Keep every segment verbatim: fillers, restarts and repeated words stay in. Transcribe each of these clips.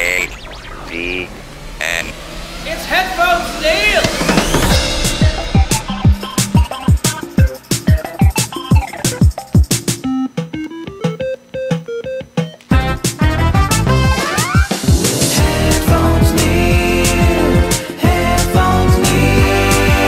A V N. It's Headphones Neil! Headphones Neil, Headphones Neil.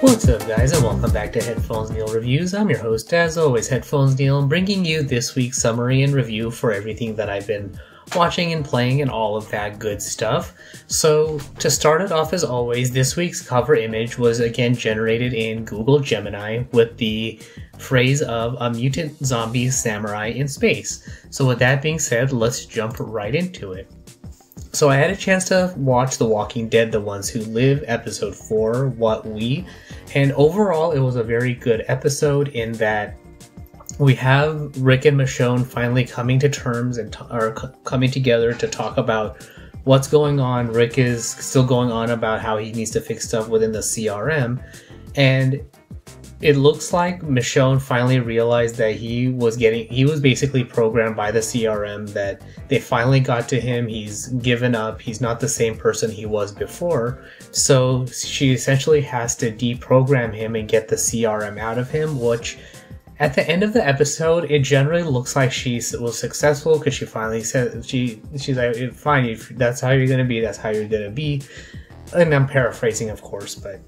What's up, guys, and welcome back to Headphones Neil Reviews. I'm your host, as always, Headphones Neil, bringing you this week's summary and review for everything that I've been watching and playing and all of that good stuff. So to start it off, as always, this week's cover image was again generated in Google Gemini with the phrase of a mutant zombie samurai in space. So with that being said, let's jump right into it. So I had a chance to watch The Walking Dead, The Ones Who Live, episode four, What We, and overall it was a very good episode in that we have Rick and Michonne finally coming to terms and are c coming together to talk about what's going on. Rick is still going on about how he needs to fix stuff within the C R M, and it looks like Michonne finally realized that he was getting he was basically programmed by the C R M, that they finally got to him. He's given up. He's not the same person he was before. So she essentially has to deprogram him and get the C R M out of him, which at the end of the episode, it generally looks like she was successful, because she finally said, she she's like, fine, if that's how you're going to be, that's how you're going to be. And I'm paraphrasing, of course, but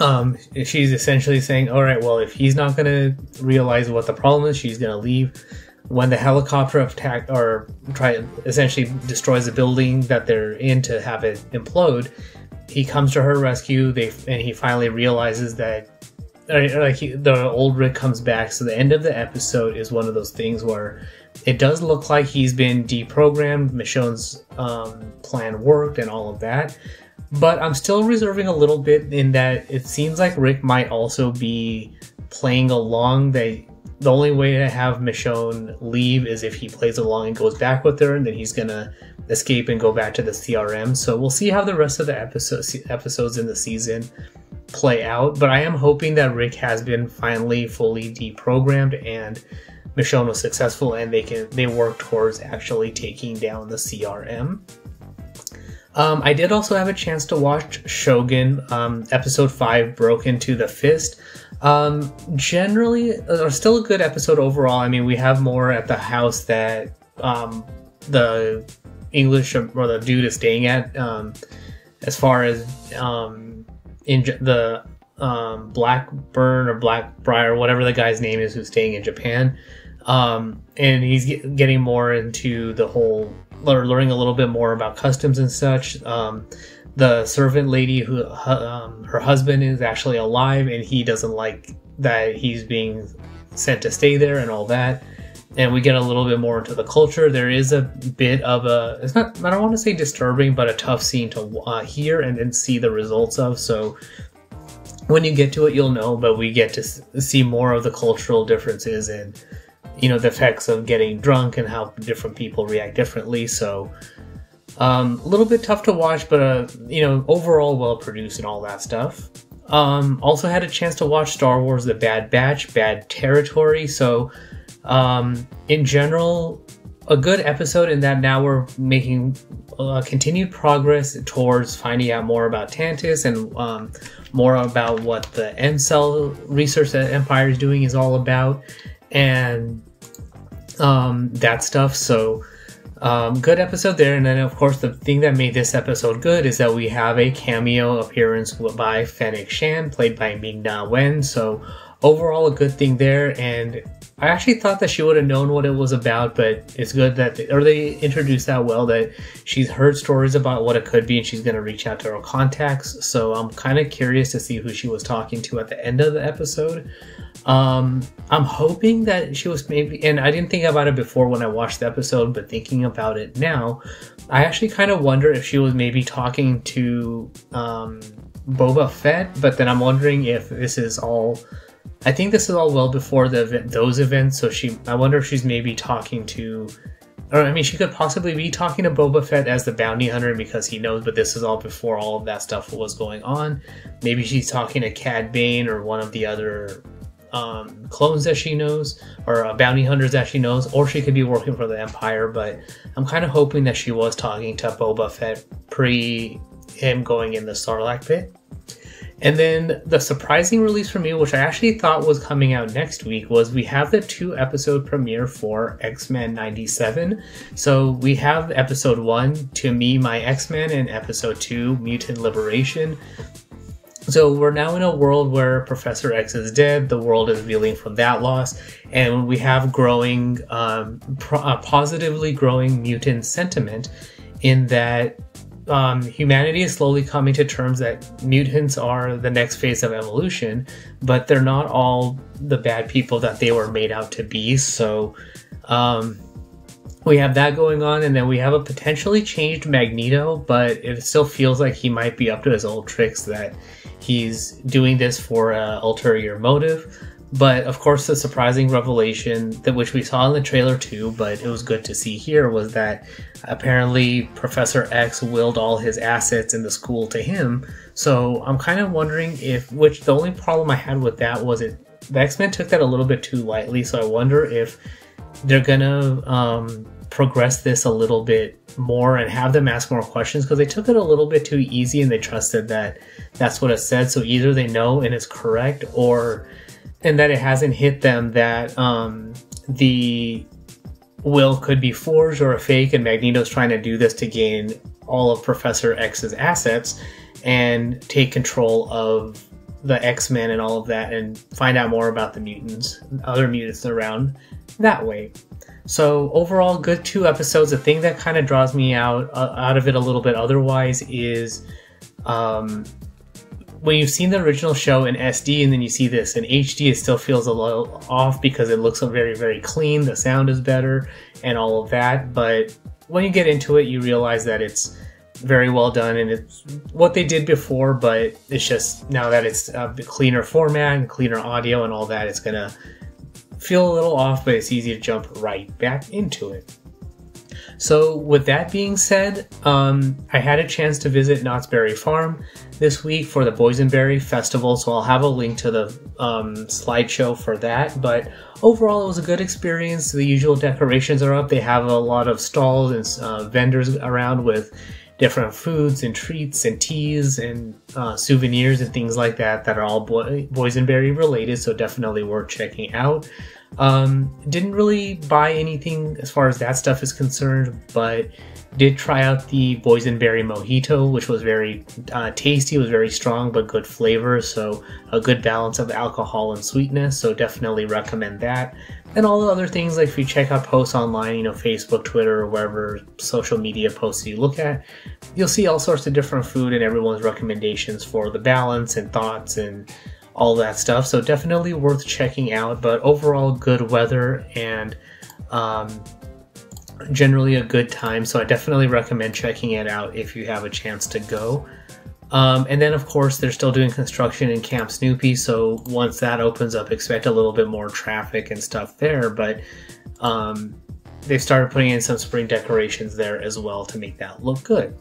um, she's essentially saying, all right, well, if he's not going to realize what the problem is, she's going to leave. When the helicopter attack or try essentially destroys the building that they're in to have it implode, he comes to her rescue, they and he finally realizes that, like, the old Rick comes back. So the end of the episode is one of those things where it does look like he's been deprogrammed, Michonne's um, plan worked and all of that, but I'm still reserving a little bit in that it seems like Rick might also be playing along. They, the only way to have Michonne leave is if he plays along and goes back with her, and then he's gonna escape and go back to the C R M. So we'll see how the rest of the episode, episodes in the season play out, but I am hoping that Rick has been finally fully deprogrammed and Michonne was successful and they can they work towards actually taking down the C R M. Um, I did also have a chance to watch Shogun, um, episode five, Broken to the Fist. Um, generally, uh, still a good episode overall. I mean, we have more at the house that um, the English or the dude is staying at, um, as far as um, in the um, Blackburn or Blackbriar, whatever the guy's name is, who's staying in Japan. Um, and he's get, getting more into the whole, or learning a little bit more about customs and such. Um, the servant lady, who um, her husband is actually alive, and he doesn't like that he's being sent to stay there and all that. And we get a little bit more into the culture. There is a bit of a, it's not, I don't want to say disturbing, but a tough scene to uh, hear and then see the results of. So when you get to it, you'll know, but we get to see more of the cultural differences and, you know, the effects of getting drunk and how different people react differently. So um, a little bit tough to watch, but, uh, you know, overall well produced and all that stuff. Um, also had a chance to watch Star Wars, The Bad Batch, Bad Territory. So um in general, a good episode in that now we're making uh, continued progress towards finding out more about Tantiss and um more about what the Ensel research that Empire is doing is all about and um that stuff. So um good episode there. And then of course the thing that made this episode good is that we have a cameo appearance by Fennec Shan, played by Ming-Na Wen. So overall, a good thing there, and I actually thought that she would have known what it was about, but it's good that they, or they introduced that well, that she's heard stories about what it could be, and she's going to reach out to her contacts. So I'm kind of curious to see who she was talking to at the end of the episode. Um, I'm hoping that she was maybe, and I didn't think about it before when I watched the episode, but thinking about it now, I actually kind of wonder if she was maybe talking to um, Boba Fett, but then I'm wondering if this is all... I think this is all well before the event, those events, so she. I wonder if she's maybe talking to, or I mean, she could possibly be talking to Boba Fett as the bounty hunter because he knows. But this is all before all of that stuff was going on. Maybe she's talking to Cad Bane or one of the other um, clones that she knows, or uh, bounty hunters that she knows, or she could be working for the Empire. But I'm kind of hoping that she was talking to Boba Fett pre him going in the Sarlacc pit. And then the surprising release for me, which I actually thought was coming out next week, was we have the two episode premiere for X-Men ninety-seven. So we have episode one, To Me, My X-Men, and episode two, Mutant Liberation. So we're now in a world where Professor X is dead, the world is reeling from that loss, and we have growing, um, pro uh, positively growing mutant sentiment in that Um, humanity is slowly coming to terms that mutants are the next phase of evolution, but they're not all the bad people that they were made out to be. So um, we have that going on, and then we have a potentially changed Magneto, but it still feels like he might be up to his old tricks, that he's doing this for an ulterior motive. But of course, the surprising revelation, that which we saw in the trailer too, but it was good to see here, was that apparently Professor X willed all his assets in the school to him. So I'm kind of wondering if, which the only problem I had with that was it, the X-Men took that a little bit too lightly. So I wonder if they're gonna um, progress this a little bit more and have them ask more questions, because they took it a little bit too easy and they trusted that that's what it said. So either they know and it's correct, or and that it hasn't hit them that um, the will could be forged or a fake, and Magneto's trying to do this to gain all of Professor X's assets and take control of the X-Men and all of that, and find out more about the mutants, other mutants around that way. So overall, good two episodes. The thing that kind of draws me out uh, out of it a little bit otherwise is um, when you've seen the original show in S D and then you see this in H D, it still feels a little off because it looks very, very clean, the sound is better, and all of that. But when you get into it, you realize that it's very well done, and it's what they did before, but it's just now that it's a cleaner format and cleaner audio and all that, it's gonna feel a little off, but it's easy to jump right back into it. So with that being said, um, I had a chance to visit Knott's Berry Farm this week for the Boysenberry Festival, so I'll have a link to the um, slideshow for that. But overall, it was a good experience. The usual decorations are up. They have a lot of stalls and uh, vendors around with different foods and treats and teas and uh, souvenirs and things like that that are all boy boysenberry related, so definitely worth checking out. Um, didn't really buy anything as far as that stuff is concerned, but did try out the boysenberry mojito, which was very uh, tasty. It was very strong, but good flavor, so a good balance of alcohol and sweetness, so definitely recommend that. And all the other things, like if you check out posts online, you know, Facebook, Twitter, wherever social media posts you look at, you'll see all sorts of different food and everyone's recommendations for the balance and thoughts and all that stuff, so definitely worth checking out. But overall, good weather and um, generally a good time, so I definitely recommend checking it out if you have a chance to go. Um, and then of course they're still doing construction in Camp Snoopy, so once that opens up, expect a little bit more traffic and stuff there, but um, they've started putting in some spring decorations there as well to make that look good.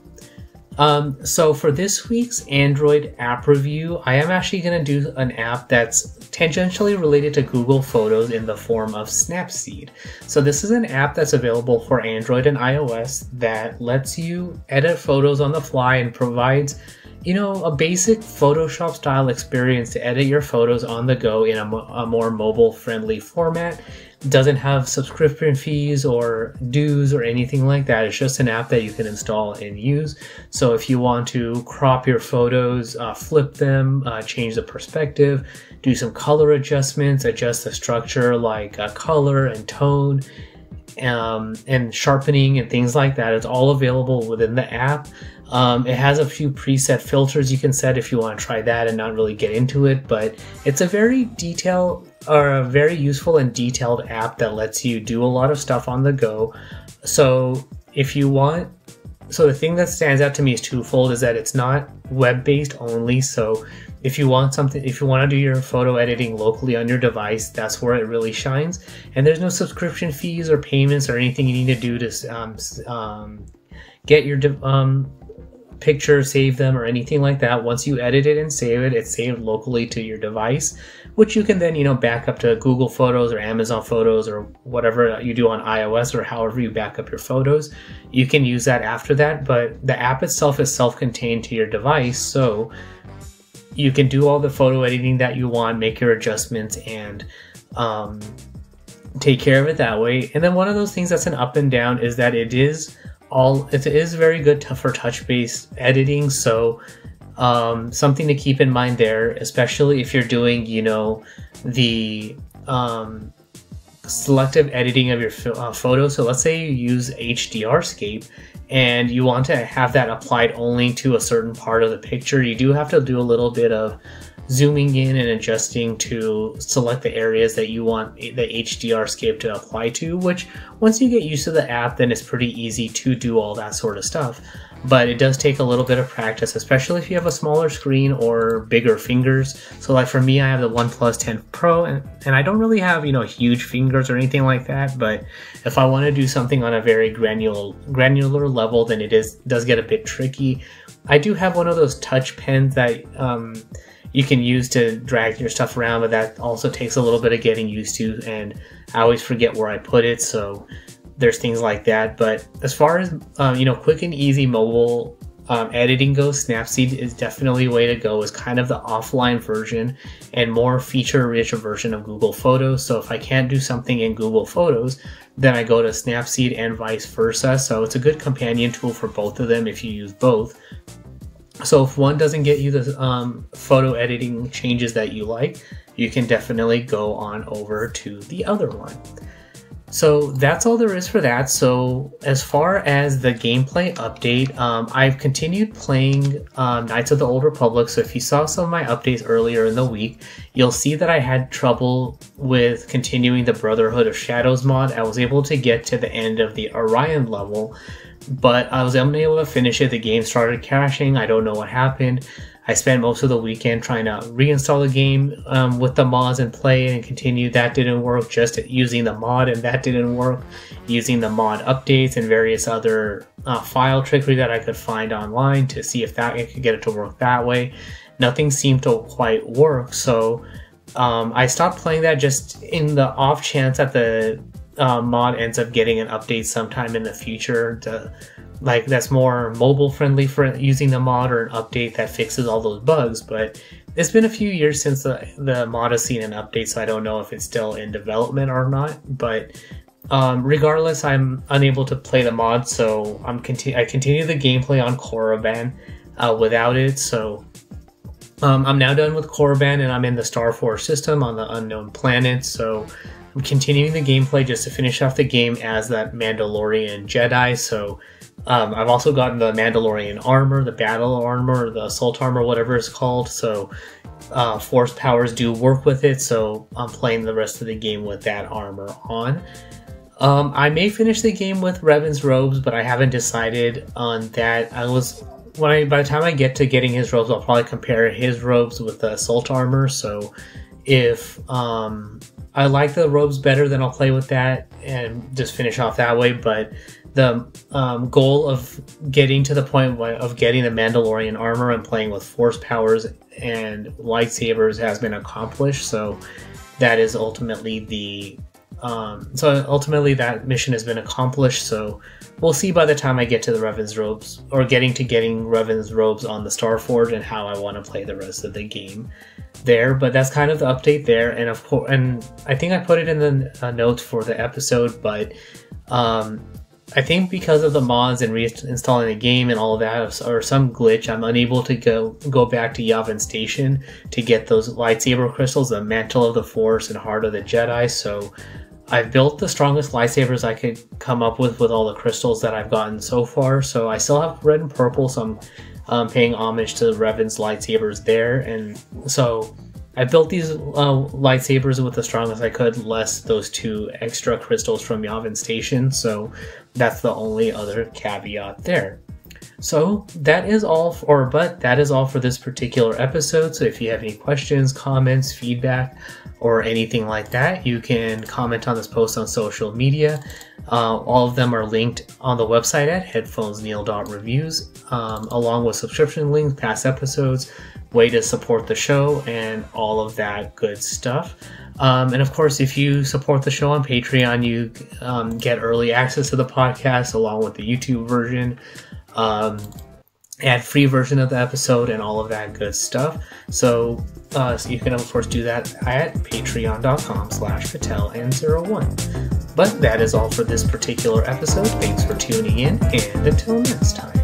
Um, so for this week's Android app review, I am actually going to do an app that's tangentially related to Google Photos in the form of Snapseed. So this is an app that's available for Android and iOS that lets you edit photos on the fly and provides, you know, a basic Photoshop style experience to edit your photos on the go in a, mo a more mobile friendly format. Doesn't have subscription fees or dues or anything like that. It's just an app that you can install and use. So if you want to crop your photos, uh, flip them, uh, change the perspective, do some color adjustments, adjust the structure like uh, color and tone, um, and sharpening and things like that, it's all available within the app. Um, it has a few preset filters you can set if you want to try that and not really get into it, but it's a very detailed or a very useful and detailed app that lets you do a lot of stuff on the go. So if you want, so the thing that stands out to me is twofold, is that it's not web-based only. So if you want something, if you want to do your photo editing locally on your device, that's where it really shines. And there's no subscription fees or payments or anything you need to do to um, um, get your um, picture, save them, or anything like that. Once you edit it and save it, it's saved locally to your device, which you can then, you know, back up to Google Photos or Amazon Photos or whatever you do on iOS or however you back up your photos. You can use that after that, but the app itself is self-contained to your device, so you can do all the photo editing that you want, make your adjustments, and um, take care of it that way. And then one of those things that's an up and down is that it is all it is very good t- for touch-based editing, so um, something to keep in mind there, especially if you're doing, you know, the um, selective editing of your ph- uh, photo. So let's say you use H D R Scape and you want to have that applied only to a certain part of the picture. You do have to do a little bit of zooming in and adjusting to select the areas that you want the H D R Scape to apply to, which once you get used to the app, then it's pretty easy to do all that sort of stuff. But it does take a little bit of practice, especially if you have a smaller screen or bigger fingers. So like for me, I have the OnePlus ten Pro, and, and I don't really have, you know, huge fingers or anything like that. But if I want to do something on a very granular, granular level, then it is does get a bit tricky. I do have one of those touch pens that um, you can use to drag your stuff around, but that also takes a little bit of getting used to, and I always forget where I put it, so there's things like that. But as far as um, you know, quick and easy mobile um, editing goes, Snapseed is definitely a way to go. It's kind of the offline version and more feature-rich version of Google Photos. So if I can't do something in Google Photos, then I go to Snapseed and vice versa. So it's a good companion tool for both of them if you use both. So if one doesn't get you the um, photo editing changes that you like, you can definitely go on over to the other one. So that's all there is for that. So as far as the gameplay update, um, I've continued playing um, Knights of the Old Republic. So if you saw some of my updates earlier in the week, you'll see that I had trouble with continuing the Brotherhood of Shadows mod. I was able to get to the end of the Orion level, but I was unable to finish it. The game started crashing. I don't know what happened. I spent most of the weekend trying to reinstall the game um, with the mods and play and continue. That didn't work. Just using the mod, and that didn't work. Using the mod updates and various other uh, file trickery that I could find online to see if that I could get it to work that way. Nothing seemed to quite work, so um, I stopped playing that just in the off chance that the Uh, mod ends up getting an update sometime in the future to, like, that's more mobile friendly for using the mod, or an update that fixes all those bugs. But it's been a few years since the, the mod has seen an update, so I don't know if it's still in development or not. But um, regardless, I'm unable to play the mod, so I'm conti- I continue the gameplay on Korriban uh, without it. So um, I'm now done with Korriban, and I'm in the Starforge system on the unknown planet. So I'm continuing the gameplay just to finish off the game as that Mandalorian Jedi. So um, I've also gotten the Mandalorian armor, the battle armor, the assault armor, whatever it's called. So uh, force powers do work with it. So I'm playing the rest of the game with that armor on. Um, I may finish the game with Revan's robes, but I haven't decided on that. I was when I by the time I get to getting his robes, I'll probably compare his robes with the assault armor. So if um, I like the robes better, then I'll play with that and just finish off that way. But the um, goal of getting to the point of getting the Mandalorian armor and playing with force powers and lightsabers has been accomplished. So that is ultimately the um, so ultimately that mission has been accomplished. So we'll see by the time I get to the Revan's robes, or getting to getting Revan's robes on the Starforge, and how I want to play the rest of the game there. But that's kind of the update there, and of course, and I think I put it in the uh, notes for the episode, but um I think because of the mods and reinstalling the game and all of that, or some glitch, I'm unable to go go back to Yavin Station to get those lightsaber crystals, the Mantle of the Force and Heart of the Jedi. So I've built the strongest lightsabers I could come up with with all the crystals that I've gotten so far. So I still have red and purple, so I'm Um, paying homage to Revan's lightsabers there. And so I built these uh, lightsabers with the strongest I could, less those two extra crystals from Yavin Station. So that's the only other caveat there. So that is all, for, or but that is all for this particular episode. So if you have any questions, comments, feedback, or anything like that, you can comment on this post on social media. Uh, all of them are linked on the website at headphones neil dot reviews, um, along with subscription links, past episodes, way to support the show, and all of that good stuff. Um, and of course, if you support the show on Patreon, you um, get early access to the podcast along with the YouTube version, um, ad free version of the episode, and all of that good stuff. So, uh, so you can of course do that at patreon dot com slash patel n zero one. But that is all for this particular episode. Thanks for tuning in, and until next time.